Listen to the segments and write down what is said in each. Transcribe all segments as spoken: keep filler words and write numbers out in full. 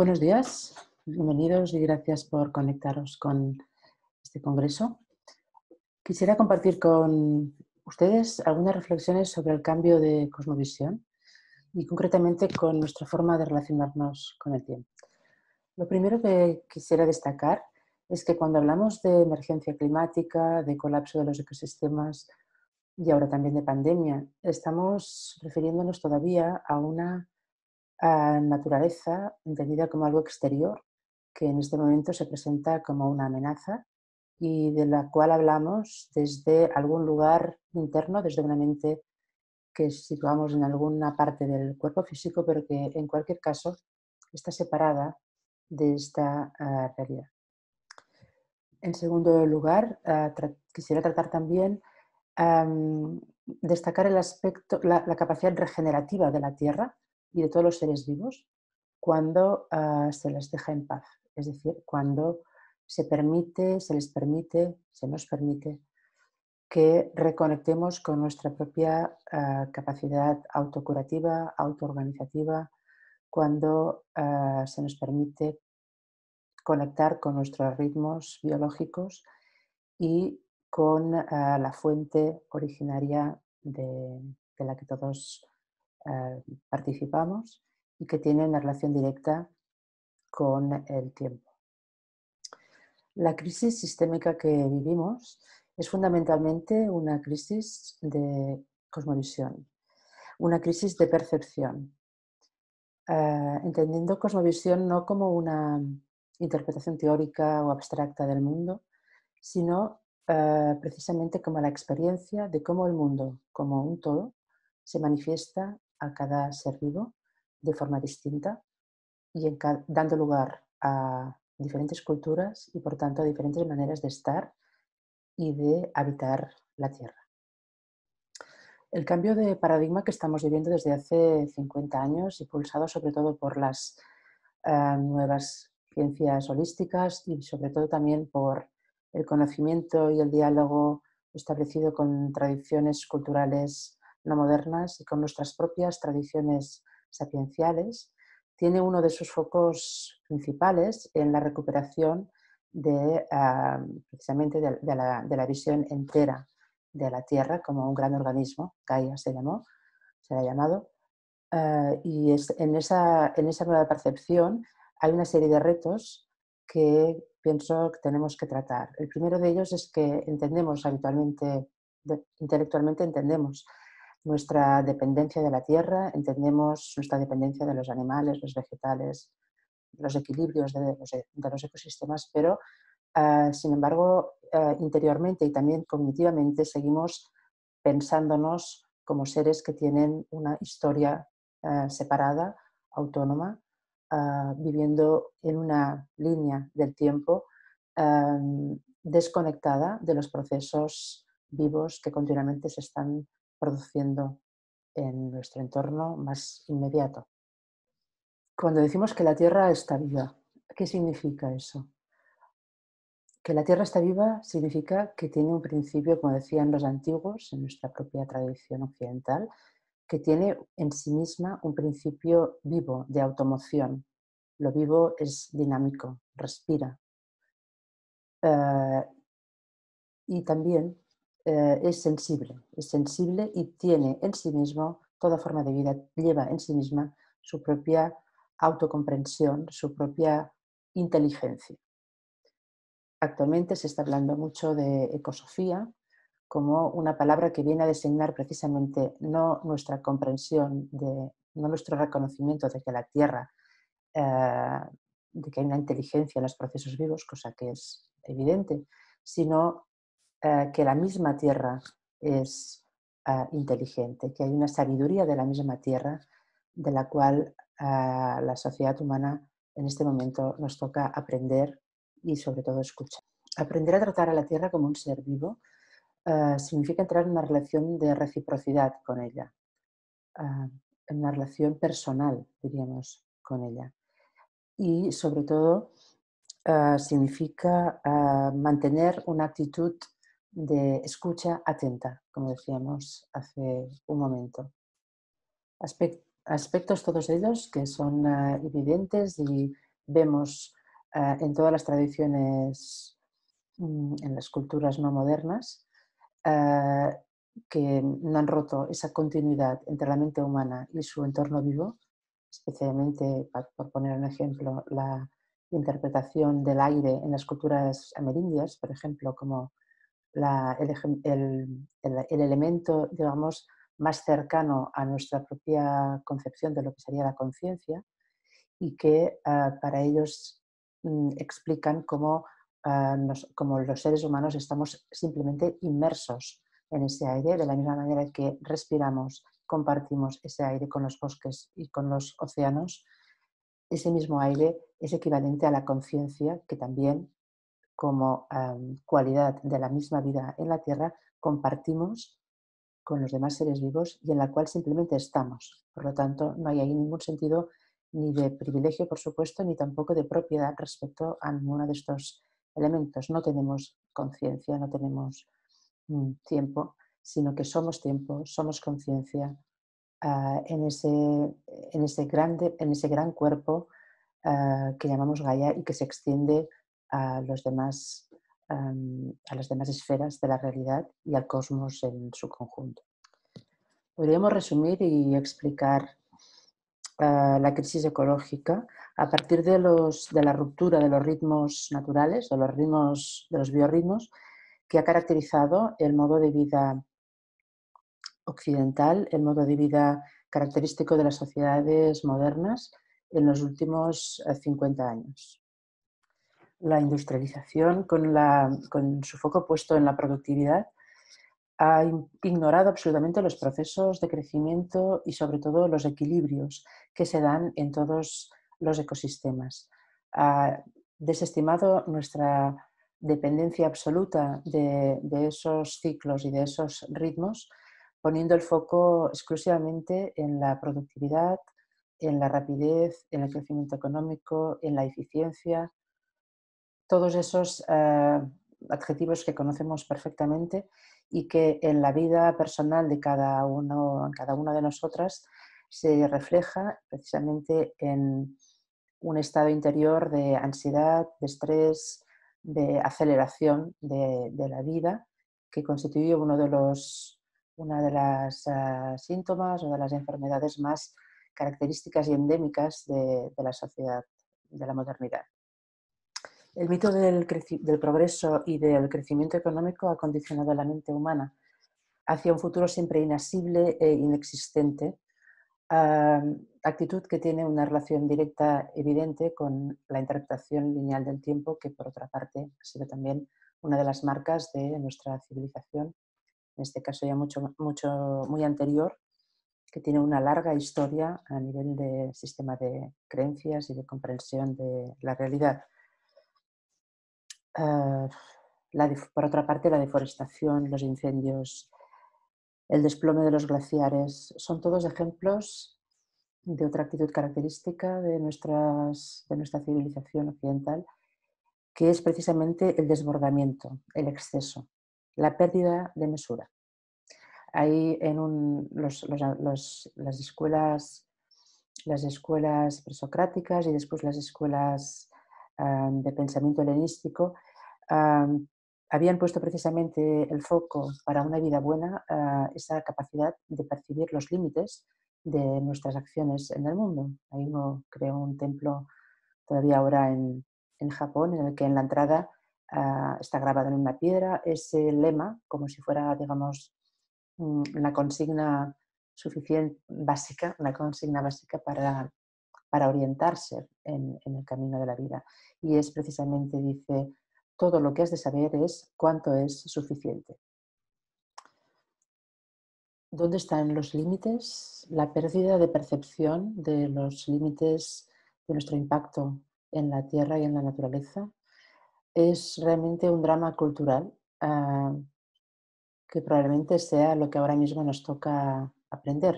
Buenos días, bienvenidos y gracias por conectaros con este congreso. Quisiera compartir con ustedes algunas reflexiones sobre el cambio de cosmovisión y concretamente con nuestra forma de relacionarnos con el tiempo. Lo primero que quisiera destacar es que cuando hablamos de emergencia climática, de colapso de los ecosistemas y ahora también de pandemia, estamos refiriéndonos todavía a una a naturaleza entendida como algo exterior, que en este momento se presenta como una amenaza y de la cual hablamos desde algún lugar interno, desde una mente que situamos en alguna parte del cuerpo físico, pero que en cualquier caso está separada de esta uh, realidad. En segundo lugar, uh, tra quisiera tratar también um, destacar el aspecto, la, la capacidad regenerativa de la Tierra y de todos los seres vivos cuando uh, se les deja en paz, es decir, cuando se permite, se les permite, se nos permite que reconectemos con nuestra propia uh, capacidad autocurativa, autoorganizativa, cuando uh, se nos permite conectar con nuestros ritmos biológicos y con uh, la fuente originaria de, de la que todos Uh, participamos y que tienen una relación directa con el tiempo. La crisis sistémica que vivimos es fundamentalmente una crisis de cosmovisión, una crisis de percepción, uh, entendiendo cosmovisión no como una interpretación teórica o abstracta del mundo, sino uh, precisamente como la experiencia de cómo el mundo, como un todo, se manifiesta a cada ser vivo de forma distinta y en cada, dando lugar a diferentes culturas y por tanto a diferentes maneras de estar y de habitar la Tierra. El cambio de paradigma que estamos viviendo desde hace cincuenta años, impulsado sobre todo por las uh, nuevas ciencias holísticas y sobre todo también por el conocimiento y el diálogo establecido con tradiciones culturales no modernas y con nuestras propias tradiciones sapienciales, tiene uno de sus focos principales en la recuperación de, uh, precisamente de, de, la, de la visión entera de la Tierra como un gran organismo, Gaia se llamó, se la ha llamado, uh, y es, en, esa, en esa nueva percepción hay una serie de retos que pienso que tenemos que tratar. El primero de ellos es que entendemos habitualmente, de, intelectualmente entendemos, nuestra dependencia de la tierra, entendemos nuestra dependencia de los animales, los vegetales, los equilibrios de los, de los ecosistemas, pero uh, sin embargo uh, interiormente y también cognitivamente seguimos pensándonos como seres que tienen una historia uh, separada, autónoma, uh, viviendo en una línea del tiempo uh, desconectada de los procesos vivos que continuamente se están produciendo en nuestro entorno más inmediato. Cuando decimos que la Tierra está viva, ¿qué significa eso? Que la Tierra está viva significa que tiene un principio, como decían los antiguos, en nuestra propia tradición occidental, que tiene en sí misma un principio vivo de automoción. Lo vivo es dinámico, respira. Eh, y también Eh, es sensible, es sensible y tiene en sí mismo toda forma de vida, lleva en sí misma su propia autocomprensión, su propia inteligencia. Actualmente se está hablando mucho de ecosofía como una palabra que viene a designar precisamente no nuestra comprensión, de, no nuestro reconocimiento de que la Tierra, eh, de que hay una inteligencia en los procesos vivos, cosa que es evidente, sino Uh, que la misma tierra es uh, inteligente, que hay una sabiduría de la misma tierra de la cual uh, la sociedad humana en este momento nos toca aprender y sobre todo escuchar. Aprender a tratar a la tierra como un ser vivo uh, significa entrar en una relación de reciprocidad con ella, uh, en una relación personal, diríamos, con ella. Y sobre todo uh, significa uh, mantener una actitud de escucha atenta, como decíamos hace un momento. Aspectos todos ellos que son evidentes y vemos eh, en todas las tradiciones, en las culturas no modernas, eh, que no han roto esa continuidad entre la mente humana y su entorno vivo, especialmente, por poner un ejemplo, la interpretación del aire en las culturas amerindias, por ejemplo, como la, el, el, el, el elemento, digamos, más cercano a nuestra propia concepción de lo que sería la conciencia, y que uh, para ellos mm, explican cómo, uh, nos, cómo los seres humanos estamos simplemente inmersos en ese aire, de la misma manera que respiramos, compartimos ese aire con los bosques y con los océanos. Ese mismo aire es equivalente a la conciencia, que también, como um, cualidad de la misma vida en la Tierra, compartimos con los demás seres vivos y en la cual simplemente estamos. Por lo tanto, no hay ahí ningún sentido ni de privilegio, por supuesto, ni tampoco de propiedad respecto a ninguno de estos elementos. No tenemos conciencia, no tenemos mm, tiempo, sino que somos tiempo, somos conciencia uh, en, ese, en, ese grande, en ese gran cuerpo uh, que llamamos Gaia y que se extiende a, los demás, um, a las demás esferas de la realidad y al cosmos en su conjunto. Podríamos resumir y explicar Uh, la crisis ecológica a partir de, los, de la ruptura de los ritmos naturales, de los, ritmos, de los biorritmos, que ha caracterizado el modo de vida occidental, el modo de vida característico de las sociedades modernas en los últimos cincuenta años. La industrialización, con, la, con su foco puesto en la productividad, ha ignorado absolutamente los procesos de crecimiento y sobre todo los equilibrios que se dan en todos los ecosistemas. Ha desestimado nuestra dependencia absoluta de, de esos ciclos y de esos ritmos, poniendo el foco exclusivamente en la productividad, en la rapidez, en el crecimiento económico, en la eficiencia, todos esos eh, adjetivos que conocemos perfectamente y que en la vida personal de cada uno, en cada una de nosotras, se refleja precisamente en un estado interior de ansiedad, de estrés, de aceleración de, de la vida, que constituye uno de los, una de las uh, síntomas o de las enfermedades más características y endémicas de, de la sociedad, de la modernidad. El mito del, del progreso y del crecimiento económico ha condicionado a la mente humana hacia un futuro siempre inasible e inexistente, uh, actitud que tiene una relación directa evidente con la interpretación lineal del tiempo, que por otra parte ha sido también una de las marcas de nuestra civilización, en este caso ya mucho, mucho, muy anterior, que tiene una larga historia a nivel de sistema de creencias y de comprensión de la realidad. Uh, la de, por otra parte, la deforestación, los incendios, el desplome de los glaciares, son todos ejemplos de otra actitud característica de, nuestras, de nuestra civilización occidental, que es precisamente el desbordamiento, el exceso, la pérdida de mesura. Ahí en un, los, los, los, las escuelas, las escuelas presocráticas y después las escuelas de pensamiento helenístico, uh, habían puesto precisamente el foco para una vida buena, uh, esa capacidad de percibir los límites de nuestras acciones en el mundo. Ahí uno creó un templo todavía ahora en, en Japón, en el que en la entrada uh, está grabado en una piedra ese lema, como si fuera, digamos, una consigna suficiente, básica, una consigna básica para... para orientarse en, en el camino de la vida. Y es precisamente, dice, todo lo que has de saber es cuánto es suficiente. ¿Dónde están los límites? La pérdida de percepción de los límites de nuestro impacto en la tierra y en la naturaleza es realmente un drama cultural eh, que probablemente sea lo que ahora mismo nos toca aprender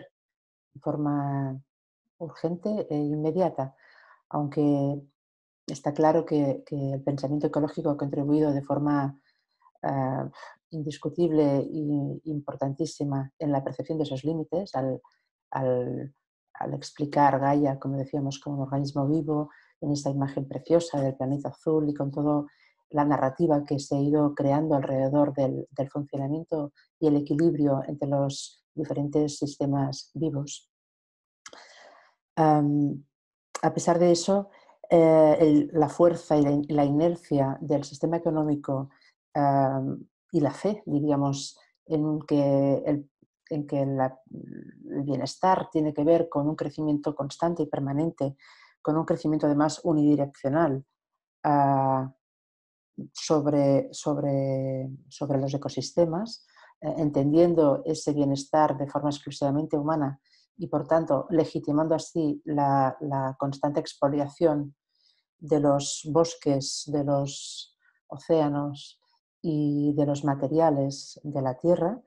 de forma urgente e inmediata, aunque está claro que, que el pensamiento ecológico ha contribuido de forma uh, indiscutible e importantísima en la percepción de esos límites, al, al, al explicar Gaia, como decíamos, como un organismo vivo en esta imagen preciosa del planeta azul y con toda la narrativa que se ha ido creando alrededor del, del funcionamiento y el equilibrio entre los diferentes sistemas vivos. Um, a pesar de eso, eh, el, la fuerza y la, la inercia del sistema económico um, y la fe, diríamos, en que el en que la, el bienestar tiene que ver con un crecimiento constante y permanente, con un crecimiento además unidireccional uh, sobre, sobre, sobre los ecosistemas, eh, entendiendo ese bienestar de forma exclusivamente humana y por tanto legitimando así la, la constante expoliación de los bosques, de los océanos y de los materiales de la Tierra.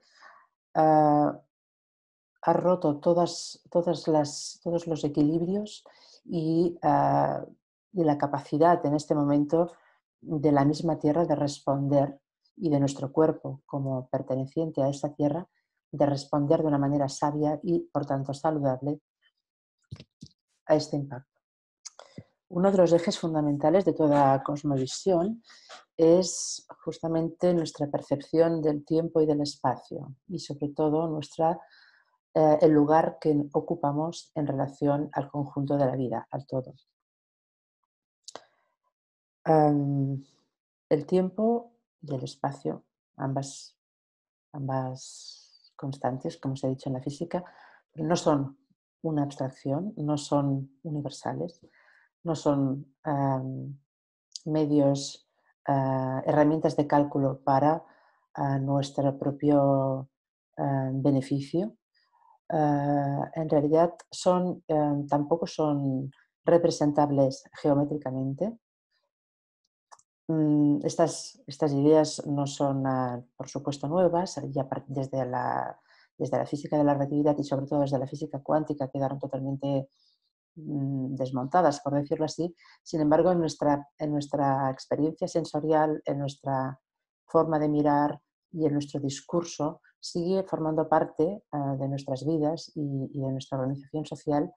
Uh, ha roto todas, todas las, todos los equilibrios y, uh, y la capacidad en este momento de la misma Tierra de responder, y de nuestro cuerpo como perteneciente a esta Tierra, de responder de una manera sabia y, por tanto, saludable a este impacto. Uno de los ejes fundamentales de toda cosmovisión es justamente nuestra percepción del tiempo y del espacio, y sobre todo nuestra, eh, el lugar que ocupamos en relación al conjunto de la vida, al todo. Um, el tiempo y el espacio, ambas, ambas constantes, como se ha dicho en la física, no son una abstracción, no son universales. No son um, medios, uh, herramientas de cálculo para uh, nuestro propio uh, beneficio. Uh, en realidad son, um, tampoco son representables geométricamente. Um, estas, estas ideas no son, uh, por supuesto, nuevas. Ya desde la, desde la física de la relatividad y sobre todo desde la física cuántica quedaron totalmente desmontadas, por decirlo así. Sin embargo, en nuestra, en nuestra experiencia sensorial, en nuestra forma de mirar y en nuestro discurso, sigue formando parte uh, de nuestras vidas y, y de nuestra organización social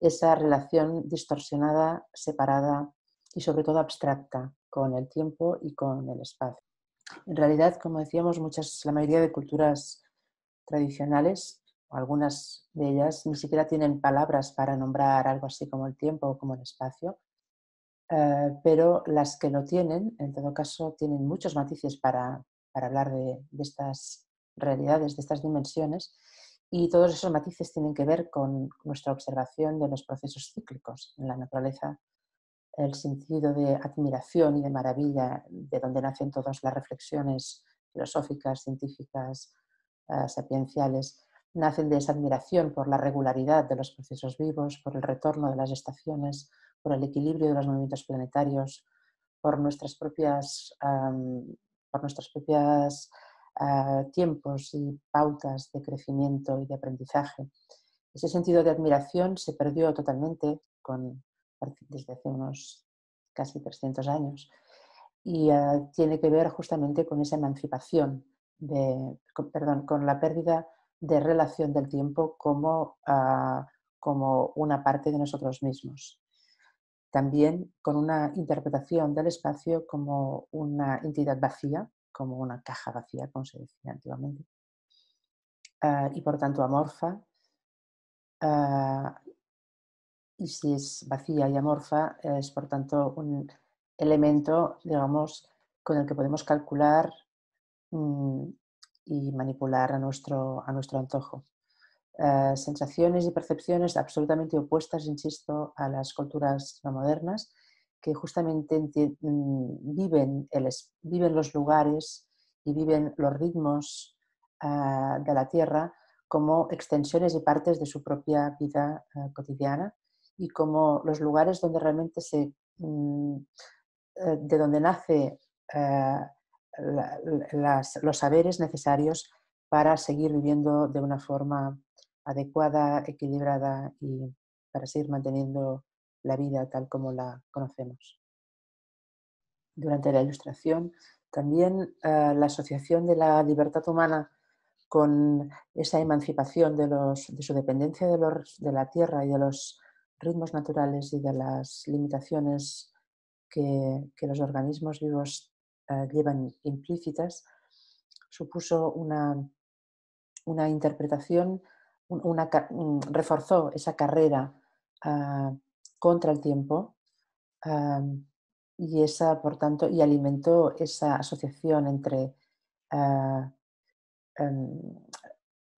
esa relación distorsionada, separada y sobre todo abstracta con el tiempo y con el espacio. En realidad, como decíamos, muchas, la mayoría de culturas tradicionales, algunas de ellas, ni siquiera tienen palabras para nombrar algo así como el tiempo o como el espacio, eh, pero las que lo tienen, en todo caso, tienen muchos matices para, para hablar de, de estas realidades, de estas dimensiones, y todos esos matices tienen que ver con nuestra observación de los procesos cíclicos en la naturaleza, el sentido de admiración y de maravilla de donde nacen todas las reflexiones filosóficas, científicas, eh, sapienciales. Nacen de esa admiración por la regularidad de los procesos vivos, por el retorno de las estaciones, por el equilibrio de los movimientos planetarios, por nuestras propias, um, por nuestras propias uh, tiempos y pautas de crecimiento y de aprendizaje. Ese sentido de admiración se perdió totalmente con, desde hace unos casi trescientos años y uh, tiene que ver justamente con esa emancipación, de, con, perdón, con la pérdida de relación del tiempo como, uh, como una parte de nosotros mismos. También con una interpretación del espacio como una entidad vacía, como una caja vacía, como se decía antiguamente, uh, y por tanto amorfa. Uh, y si es vacía y amorfa, es por tanto un elemento, digamos, con el que podemos calcular um, y manipular a nuestro, a nuestro antojo. Eh, sensaciones y percepciones absolutamente opuestas, insisto, a las culturas no modernas, que justamente viven, el, viven los lugares y viven los ritmos eh, de la Tierra como extensiones y partes de su propia vida eh, cotidiana, y como los lugares donde realmente se... Mm, eh, de donde nace... Eh, La, las, los saberes necesarios para seguir viviendo de una forma adecuada, equilibrada y para seguir manteniendo la vida tal como la conocemos. Durante la ilustración, también eh, la asociación de la libertad humana con esa emancipación de, los, de su dependencia de, los, de la tierra y de los ritmos naturales y de las limitaciones que, que los organismos vivos eh, llevan implícitas, supuso una, una interpretación, una, una, reforzó esa carrera eh, contra el tiempo eh, y, esa, por tanto, y alimentó esa asociación entre... Eh, eh,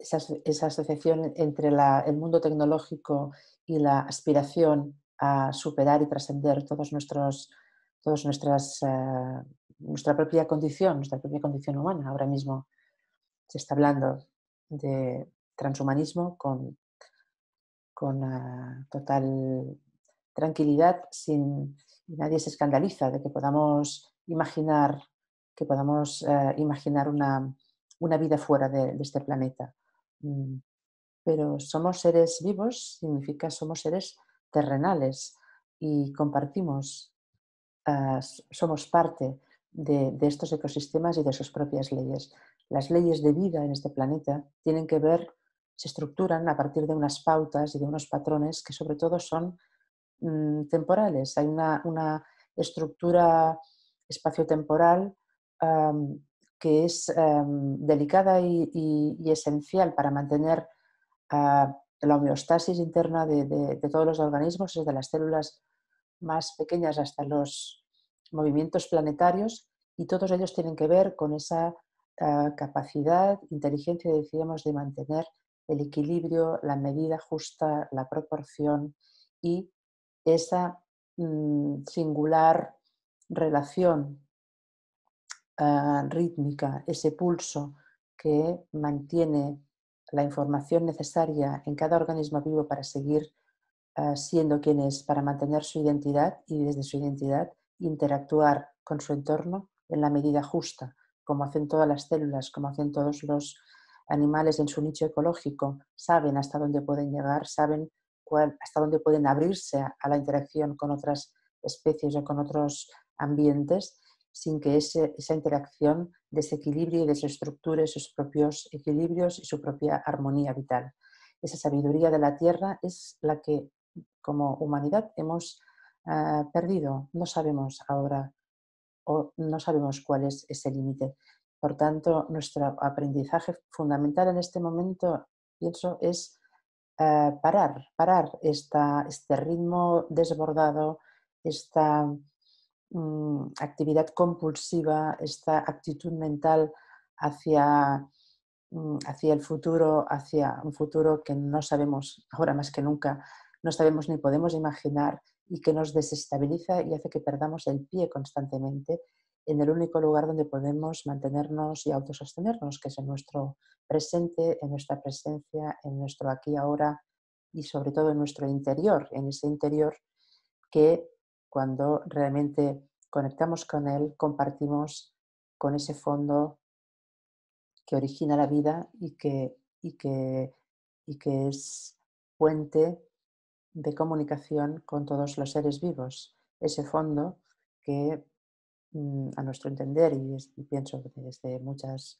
Esa, esa asociación entre la, el mundo tecnológico y la aspiración a superar y trascender todos nuestros, todos nuestras, eh, nuestra propia condición, nuestra propia condición humana. Ahora mismo se está hablando de transhumanismo con, con uh, total tranquilidad, sin, nadie se escandaliza de que podamos imaginar, que podamos, uh, imaginar una, una vida fuera de, de este planeta. Pero somos seres vivos, significa somos seres terrenales y compartimos, uh, somos parte de, de estos ecosistemas y de sus propias leyes. Las leyes de vida en este planeta tienen que ver, se estructuran a partir de unas pautas y de unos patrones que sobre todo son um, temporales. Hay una, una estructura espaciotemporal um, que es um, delicada y, y, y esencial para mantener uh, la homeostasis interna de, de, de todos los organismos, desde las células más pequeñas hasta los movimientos planetarios, y todos ellos tienen que ver con esa uh, capacidad, inteligencia, decíamos, de mantener el equilibrio, la medida justa, la proporción y esa mm, singular relación Uh, rítmica, ese pulso que mantiene la información necesaria en cada organismo vivo para seguir uh, siendo quien es, para mantener su identidad y desde su identidad interactuar con su entorno en la medida justa, como hacen todas las células, como hacen todos los animales en su nicho ecológico. Saben hasta dónde pueden llegar, saben cuál, hasta dónde pueden abrirse a, a la interacción con otras especies o con otros ambientes, sin que ese, esa interacción desequilibre y desestructure sus propios equilibrios y su propia armonía vital. Esa sabiduría de la Tierra es la que, como humanidad, hemos uh, perdido. No sabemos ahora, o no sabemos cuál es ese límite. Por tanto, nuestro aprendizaje fundamental en este momento, pienso, es uh, parar, parar esta, este ritmo desbordado, esta... actividad compulsiva, esta actitud mental hacia, hacia el futuro, hacia un futuro que no sabemos ahora más que nunca, no sabemos ni podemos imaginar y que nos desestabiliza y hace que perdamos el pie constantemente en el único lugar donde podemos mantenernos y autosostenernos, que es en nuestro presente, en nuestra presencia, en nuestro aquí y ahora y sobre todo en nuestro interior, en ese interior que cuando realmente conectamos con él, compartimos con ese fondo que origina la vida y que, y que, y que es puente de comunicación con todos los seres vivos. Ese fondo que, a nuestro entender, y, es, y pienso que desde muchas,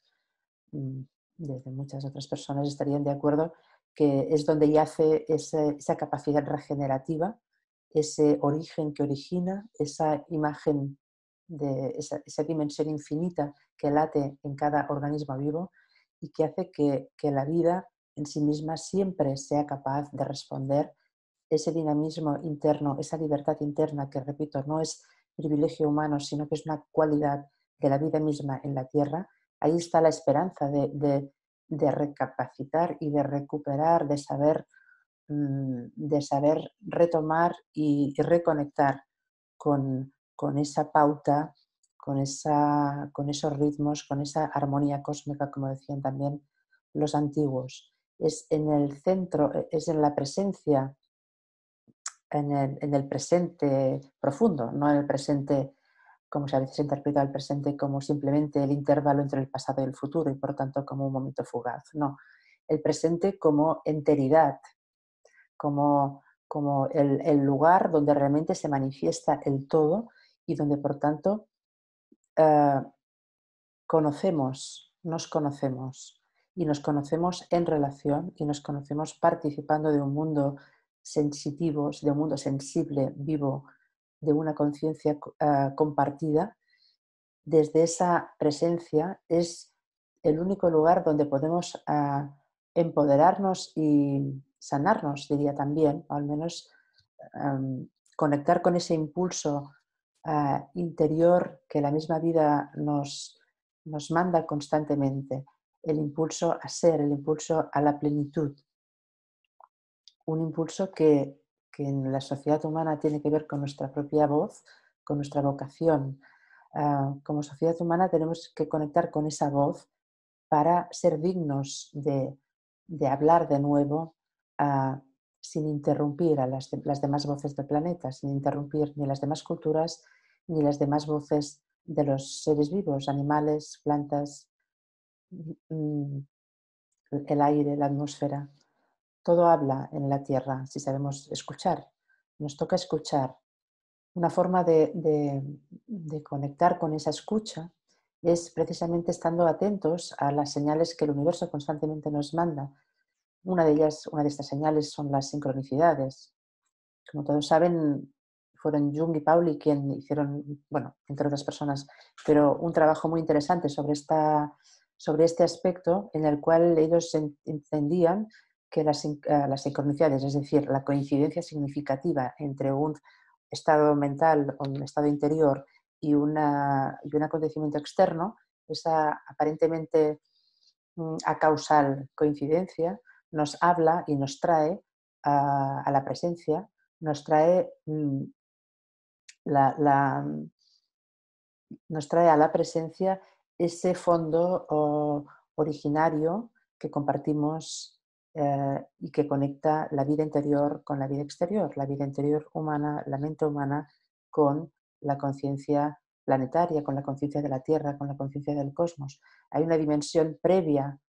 desde muchas otras personas estarían de acuerdo, que es donde yace esa, esa capacidad regenerativa, ese origen que origina, esa imagen, de esa, esa dimensión infinita que late en cada organismo vivo y que hace que, que la vida en sí misma siempre sea capaz de responder ese dinamismo interno, esa libertad interna que, repito, no es privilegio humano, sino que es una cualidad de la vida misma en la Tierra. Ahí está la esperanza de, de, de recapacitar y de recuperar, de saber... de saber retomar y reconectar con, con esa pauta, con, esa, con esos ritmos, con esa armonía cósmica, como decían también los antiguos. Es en el centro, es en la presencia, en el, en el presente profundo, no en el presente, como se a veces interpreta el presente, como simplemente el intervalo entre el pasado y el futuro y por tanto como un momento fugaz. No, el presente como enteridad, como, como el, el lugar donde realmente se manifiesta el todo y donde por tanto eh, conocemos, nos conocemos y nos conocemos en relación y nos conocemos participando de un mundo sensitivos, de un mundo sensible, vivo, de una conciencia uh, compartida, desde esa presencia es el único lugar donde podemos uh, empoderarnos y sanarnos, diría también, o al menos um, conectar con ese impulso uh, interior que la misma vida nos, nos manda constantemente, el impulso a ser, el impulso a la plenitud. Un impulso que, que en la sociedad humana tiene que ver con nuestra propia voz, con nuestra vocación. Uh, como sociedad humana tenemos que conectar con esa voz para ser dignos de, de hablar de nuevo uh, sin interrumpir a las, de, las demás voces del planeta, sin interrumpir ni las demás culturas ni las demás voces de los seres vivos, animales, plantas, mm, el aire, la atmósfera. Todo habla en la Tierra, si sabemos escuchar. Nos toca escuchar. Una forma de, de, de conectar con esa escucha es precisamente estando atentos a las señales que el universo constantemente nos manda. Una de ellas, una de estas señales son las sincronicidades. Como todos saben, fueron Jung y Pauli quien hicieron, bueno, entre otras personas, pero un trabajo muy interesante sobre, esta, sobre este aspecto en el cual ellos entendían que las, las sincronicidades, es decir, la coincidencia significativa entre un estado mental o un estado interior y, una, y un acontecimiento externo, esa aparentemente acausal coincidencia nos habla y nos trae a, a la presencia, nos trae, la, la, nos trae a la presencia ese fondo o, originario que compartimos Eh, y que conecta la vida interior con la vida exterior, la vida interior humana, la mente humana, con la conciencia planetaria, con la conciencia de la Tierra, con la conciencia del cosmos. Hay una dimensión previa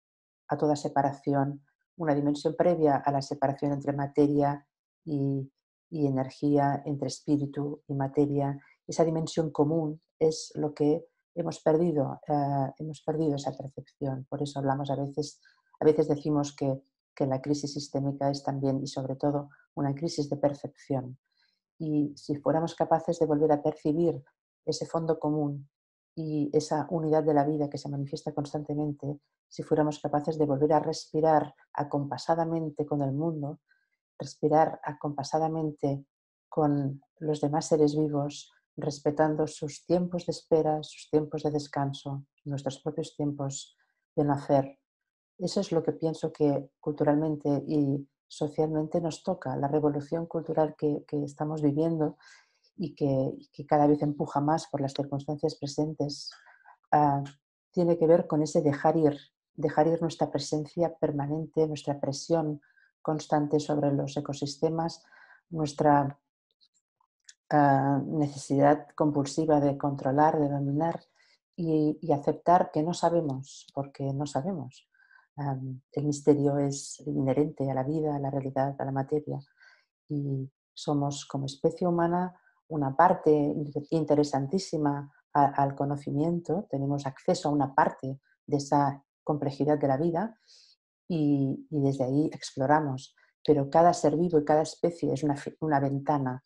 a toda separación, una dimensión previa a la separación entre materia y, y energía, entre espíritu y materia. Esa dimensión común es lo que hemos perdido, eh, hemos perdido esa percepción. Por eso hablamos a veces, a veces decimos que que la crisis sistémica es también y sobre todo una crisis de percepción. Y si fuéramos capaces de volver a percibir ese fondo común y esa unidad de la vida que se manifiesta constantemente, si fuéramos capaces de volver a respirar acompasadamente con el mundo, respirar acompasadamente con los demás seres vivos, respetando sus tiempos de espera, sus tiempos de descanso, nuestros propios tiempos de nacer. Eso es lo que pienso que culturalmente y socialmente nos toca, la revolución cultural que, que estamos viviendo y que, que cada vez empuja más por las circunstancias presentes, uh, tiene que ver con ese dejar ir, dejar ir nuestra presencia permanente, nuestra presión constante sobre los ecosistemas, nuestra uh, necesidad compulsiva de controlar, de dominar y, y aceptar que no sabemos, porque no sabemos. Um, el misterio es inherente a la vida, a la realidad, a la materia y somos como especie humana una parte interesantísima a, al conocimiento, tenemos acceso a una parte de esa complejidad de la vida y, y desde ahí exploramos, pero cada ser vivo y cada especie es una, una ventana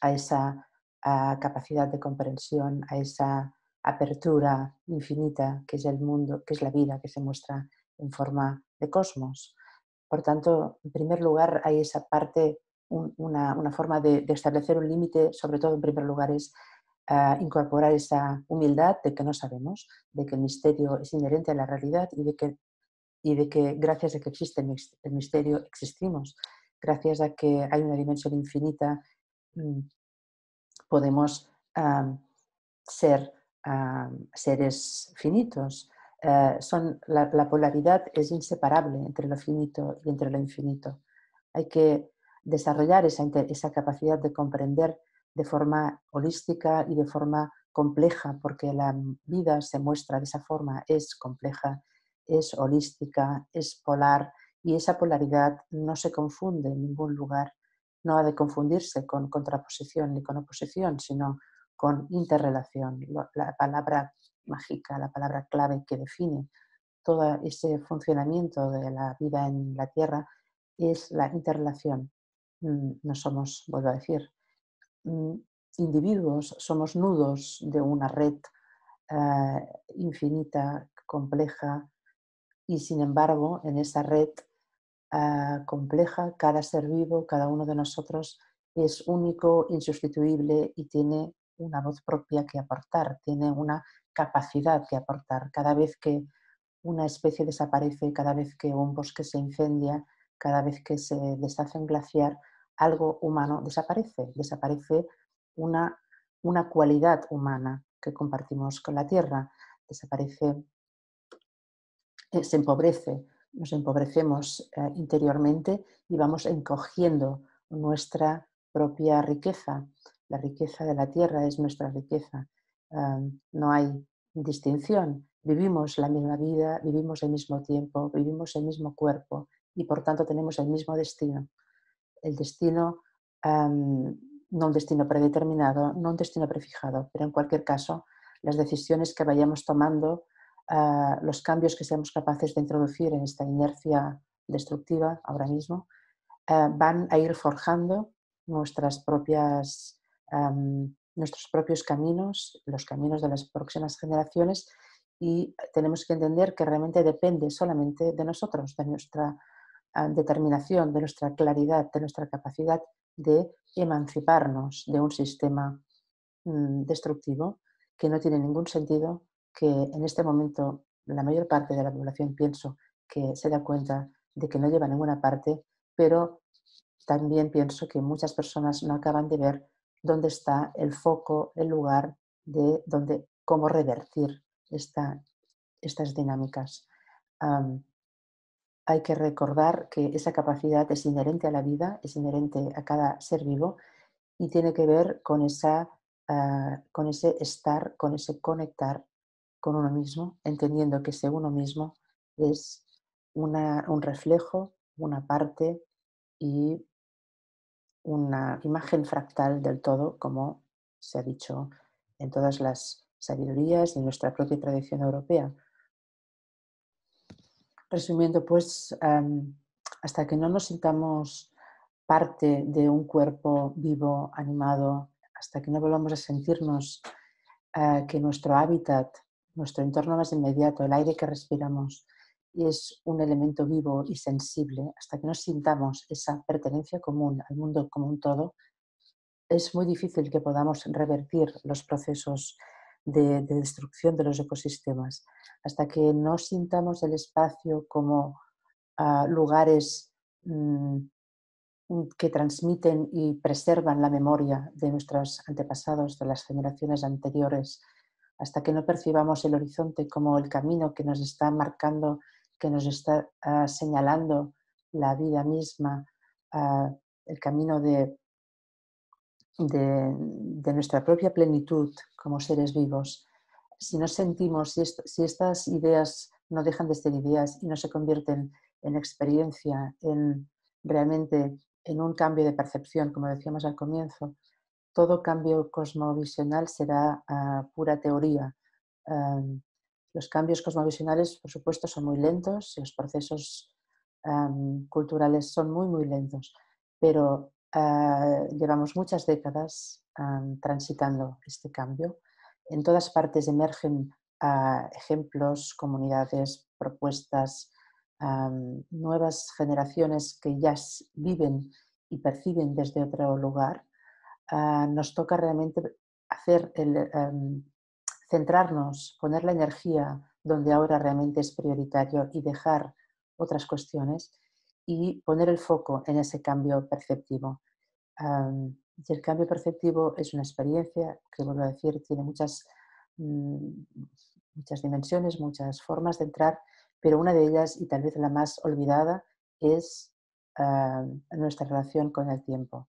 a esa a capacidad de comprensión, a esa apertura infinita que es el mundo, que es la vida que se muestra en forma de cosmos. Por tanto, en primer lugar hay esa parte, un, una, una forma de, de establecer un límite, sobre todo en primer lugar es uh, incorporar esa humildad de que no sabemos, de que el misterio es inherente a la realidad y de que, y de que gracias a que existe el misterio existimos, gracias a que hay una dimensión infinita um, podemos um, ser um, seres finitos. Uh, son, la, la polaridad es inseparable entre lo finito y entre lo infinito. Hay que desarrollar esa, esa capacidad de comprender de forma holística y de forma compleja, porque la vida se muestra de esa forma, es compleja, es holística, es polar, y esa polaridad no se confunde en ningún lugar, no ha de confundirse con contraposición ni con oposición, sino con interrelación. La palabra mágica, la palabra clave que define todo ese funcionamiento de la vida en la Tierra es la interrelación. no somos, vuelvo a decir, individuos, somos nudos de una red eh, infinita, compleja, y sin embargo en esa red eh, compleja cada ser vivo, cada uno de nosotros es único, insustituible y tiene una voz propia que aportar, tiene una capacidad que aportar. Cada vez que una especie desaparece, cada vez que un bosque se incendia, cada vez que se deshace un glaciar, algo humano desaparece, desaparece una, una cualidad humana que compartimos con la tierra, desaparece, se empobrece, nos empobrecemos eh, interiormente y vamos encogiendo nuestra propia riqueza. La riqueza de la tierra es nuestra riqueza, eh, no hay distinción, vivimos la misma vida, vivimos el mismo tiempo, vivimos el mismo cuerpo y por tanto tenemos el mismo destino. El destino, um, no un destino predeterminado, no un destino prefijado, pero en cualquier caso, las decisiones que vayamos tomando, uh, los cambios que seamos capaces de introducir en esta inercia destructiva ahora mismo, uh, van a ir forjando nuestras propias, um, nuestros propios caminos, los caminos de las próximas generaciones, y tenemos que entender que realmente depende solamente de nosotros, de nuestra determinación, de nuestra claridad, de nuestra capacidad de emanciparnos de un sistema destructivo que no tiene ningún sentido, que en este momento la mayor parte de la población pienso que se da cuenta de que no lleva a ninguna parte, pero también pienso que muchas personas no acaban de ver dónde está el foco, el lugar de donde, cómo revertir esta, estas dinámicas. Um, Hay que recordar que esa capacidad es inherente a la vida, es inherente a cada ser vivo y tiene que ver con, esa, uh, con ese estar, con ese conectar con uno mismo, entendiendo que ese uno mismo es una, un reflejo, una parte y una imagen fractal del todo, como se ha dicho en todas las sabidurías de nuestra propia tradición europea. Resumiendo, pues, um, hasta que no nos sintamos parte de un cuerpo vivo, animado, hasta que no volvamos a sentirnos uh, que nuestro hábitat, nuestro entorno más inmediato, el aire que respiramos, es un elemento vivo y sensible, hasta que no sintamos esa pertenencia común al mundo como un todo, es muy difícil que podamos revertir los procesos De, de destrucción de los ecosistemas. Hasta que no sintamos el espacio como uh, lugares mmm, que transmiten y preservan la memoria de nuestros antepasados, de las generaciones anteriores, hasta que no percibamos el horizonte como el camino que nos está marcando, que nos está uh, señalando la vida misma, uh, el camino de De, de nuestra propia plenitud como seres vivos, si no sentimos, si, est si estas ideas no dejan de ser ideas y no se convierten en experiencia, en realmente en un cambio de percepción, como decíamos al comienzo, todo cambio cosmovisional será uh, pura teoría. Um, los cambios cosmovisionales, por supuesto, son muy lentos, los procesos um, culturales son muy, muy lentos, pero Uh, llevamos muchas décadas um, transitando este cambio. En todas partes emergen uh, ejemplos, comunidades, propuestas, um, nuevas generaciones que ya viven y perciben desde otro lugar. Uh, nos toca realmente hacer el, um, centrarnos, poner la energía donde ahora realmente es prioritario y dejar otras cuestiones, y poner el foco en ese cambio perceptivo. Um, y el cambio perceptivo es una experiencia que, vuelvo a decir, tiene muchas, mm, muchas dimensiones, muchas formas de entrar, pero una de ellas, y tal vez la más olvidada, es uh, nuestra relación con el tiempo.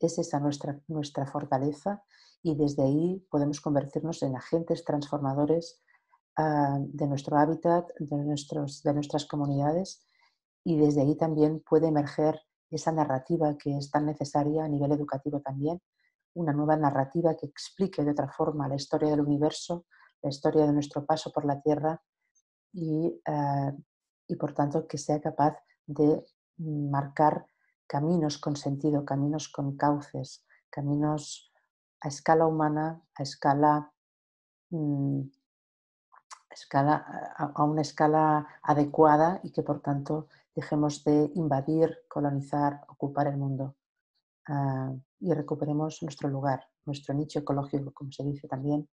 Es esa nuestra, nuestra fortaleza y desde ahí podemos convertirnos en agentes transformadores uh, de nuestro hábitat, de, nuestros, de nuestras comunidades, y desde ahí también puede emerger esa narrativa que es tan necesaria a nivel educativo también, una nueva narrativa que explique de otra forma la historia del universo, la historia de nuestro paso por la Tierra y, uh, y por tanto que sea capaz de marcar caminos con sentido, caminos con cauces, caminos a escala humana, a escala, mmm, a, escala a, a una escala adecuada y que por tanto dejemos de invadir, colonizar, ocupar el mundo uh, y recuperemos nuestro lugar, nuestro nicho ecológico, como se dice también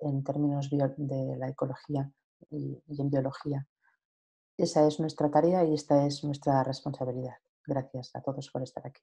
en términos de la ecología y, y en biología. Esa es nuestra tarea y esta es nuestra responsabilidad. Gracias a todos por estar aquí.